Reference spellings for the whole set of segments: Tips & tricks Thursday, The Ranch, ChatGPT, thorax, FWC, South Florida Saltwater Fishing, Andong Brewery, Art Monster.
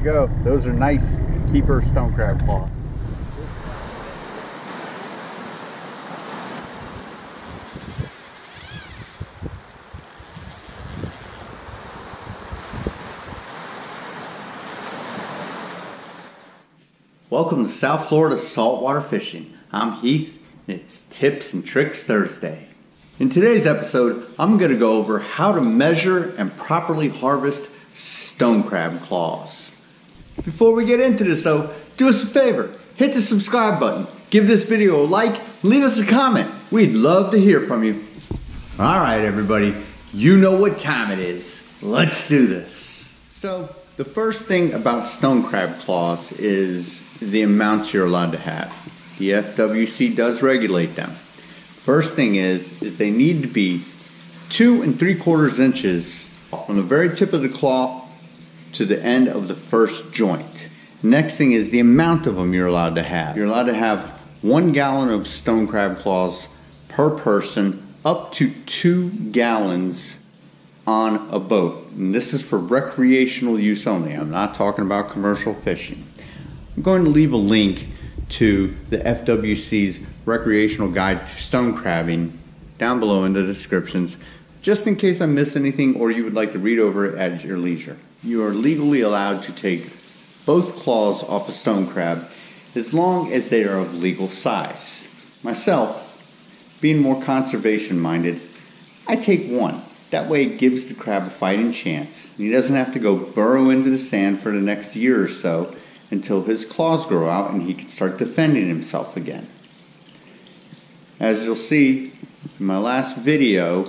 we go. Those are nice keeper stone crab claw. Welcome to South Florida Saltwater Fishing. I'm Heath, and it's Tips and Tricks Thursday. In today's episode, I'm going to go over how to measure and properly harvest stone crab claws. Before we get into this though, do us a favor, hit the subscribe button, give this video a like, leave us a comment. We'd love to hear from you. Alright everybody, you know what time it is. Let's do this. So, the first thing about stone crab claws is the amounts you're allowed to have. The FWC does regulate them. First thing is they need to be 2 3/4 inches from the very tip of the claw to the end of the first joint. Next thing is the amount of them you're allowed to have. You're allowed to have 1 gallon of stone crab claws per person, up to 2 gallons on a boat, and this is for recreational use only. I'm not talking about commercial fishing. I'm going to leave a link to the FWC's recreational guide to stone crabbing down below in the descriptions, just in case I miss anything or you would like to read over it at your leisure. You are legally allowed to take both claws off a stone crab as long as they are of legal size. Myself, being more conservation minded, I take one. That way it gives the crab a fighting chance. He doesn't have to go burrow into the sand for the next year or so until his claws grow out and he can start defending himself again. As you'll see in my last video,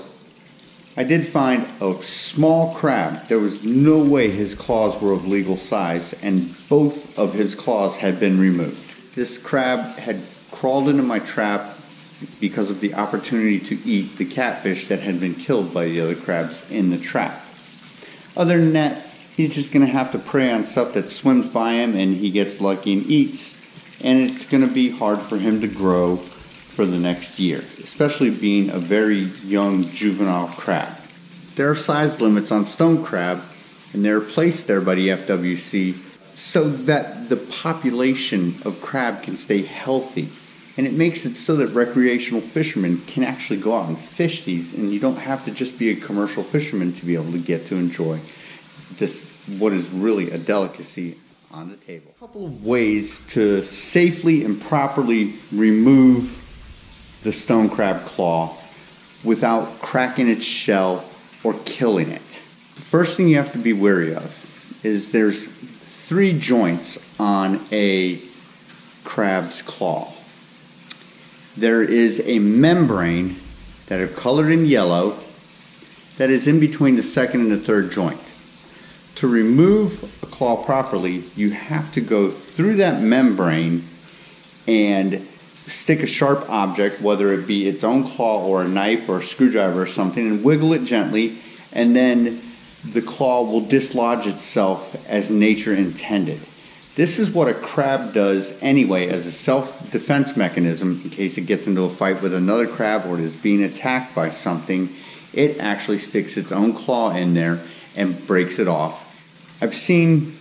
I did find a small crab. There was no way his claws were of legal size, and both of his claws had been removed. This crab had crawled into my trap because of the opportunity to eat the catfish that had been killed by the other crabs in the trap. Other than that, he's just going to have to prey on stuff that swims by him and he gets lucky and eats, and it's going to be hard for him to grow for the next year, especially being a very young juvenile crab. There are size limits on stone crab, and they're placed there by the FWC so that the population of crab can stay healthy. And it makes it so that recreational fishermen can actually go out and fish these, and you don't have to just be a commercial fisherman to be able to get to enjoy this, what is really a delicacy on the table. A couple of ways to safely and properly remove the stone crab claw without cracking its shell or killing it. The first thing you have to be wary of is there's 3 joints on a crab's claw. There is a membrane that are colored in yellow that is in between the second and the third joint. To remove a claw properly, you have to go through that membrane and stick a sharp object, whether it be its own claw or a knife or a screwdriver or something, and wiggle it gently, and then the claw will dislodge itself as nature intended. This is what a crab does anyway as a self-defense mechanism in case it gets into a fight with another crab or it is being attacked by something. It actually sticks its own claw in there and breaks it off. I've seen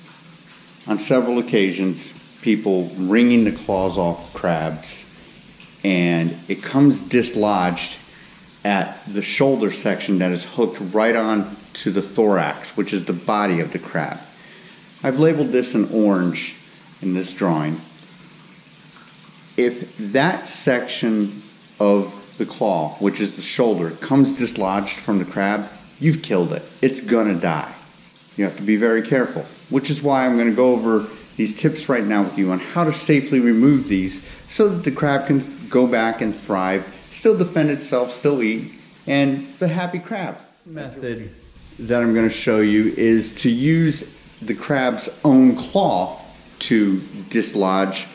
on several occasions people wringing the claws off crabs, and it comes dislodged at the shoulder section that is hooked right on to the thorax, which is the body of the crab. I've labeled this an orange in this drawing. If that section of the claw, which is the shoulder, comes dislodged from the crab, you've killed it. It's gonna die. You have to be very careful, which is why I'm gonna go over these tips right now with you on how to safely remove these so that the crab can go back and thrive, still defend itself, still eat, and the happy crab. Method that I'm gonna show you is to use the crab's own claw to dislodge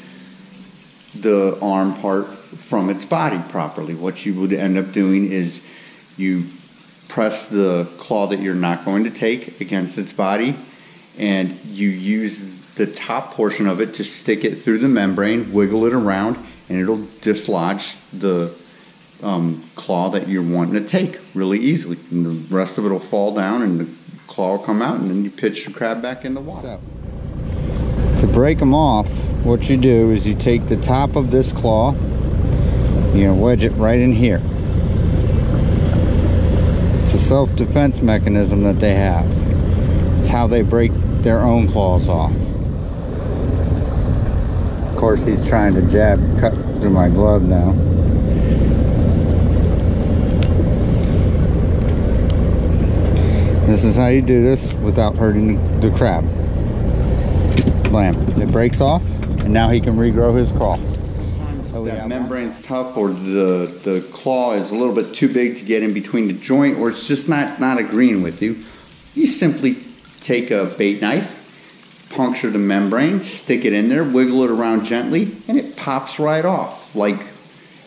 the arm part from its body properly. What you would end up doing is you press the claw that you're not going to take against its body, and you use the top portion of it to stick it through the membrane, wiggle it around, and it'll dislodge the claw that you're wanting to take really easily, and the rest of it will fall down and the claw will come out, and then you pitch the crab back in the water. So, To break them off, what you do is you take the top of this claw, you're going to wedge it right in here. It's a self-defense mechanism that they have. It's how they break their own claws off. Of course, he's trying to cut through my glove now. This is how you do this without hurting the crab. Blam. It breaks off, and now he can regrow his claw. So that membrane's tough, or the claw is a little bit too big to get in between the joint, or it's just not agreeing with you. You simply take a bait knife, puncture the membrane, stick it in there, wiggle it around gently, and it pops right off like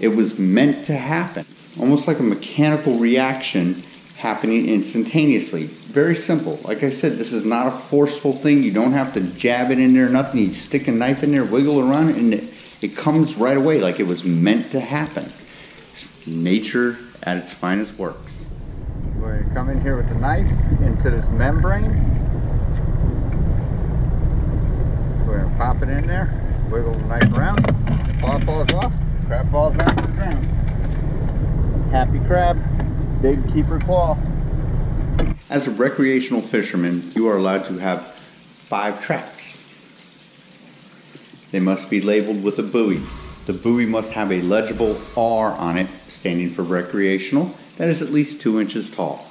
it was meant to happen. Almost like a mechanical reaction happening instantaneously. Very simple. Like I said, this is not a forceful thing. You don't have to jab it in there or nothing. You stick a knife in there, wiggle it around, and it comes right away like it was meant to happen. It's nature at its finest works. We're gonna come in here with the knife into this membrane. We're gonna pop it in there, wiggle the knife around, the claw falls off, the crab falls down to the ground. Happy crab. Big keeper claw. As a recreational fisherman, you are allowed to have 5 traps. They must be labeled with a buoy. The buoy must have a legible R on it, standing for recreational, that is at least 2 inches tall.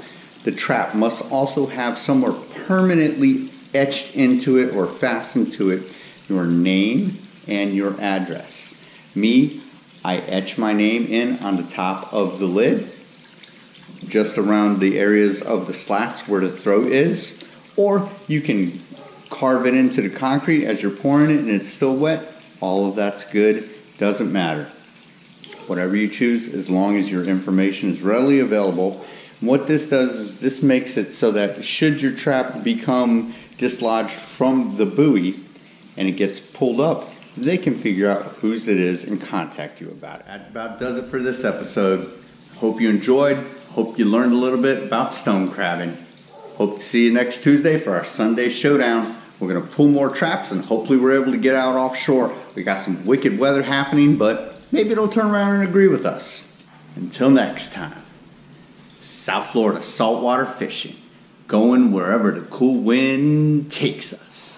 The trap must also have somewhere permanently etched into it or fastened to it your name and your address. Me, I etch my name in on the top of the lid, just around the areas of the slats where the throat is, or you can carve it into the concrete as you're pouring it and it's still wet. All of that's good, doesn't matter. Whatever you choose, as long as your information is readily available. And what this does is this makes it so that should your trap become dislodged from the buoy and it gets pulled up, they can figure out whose it is and contact you about it. That about does it for this episode. Hope you enjoyed. Hope you learned a little bit about stone crabbing. Hope to see you next Tuesday for our Sunday showdown. We're going to pull more traps and hopefully we're able to get out offshore. We got some wicked weather happening, but maybe it'll turn around and agree with us. Until next time, South Florida saltwater fishing, going wherever the cool wind takes us.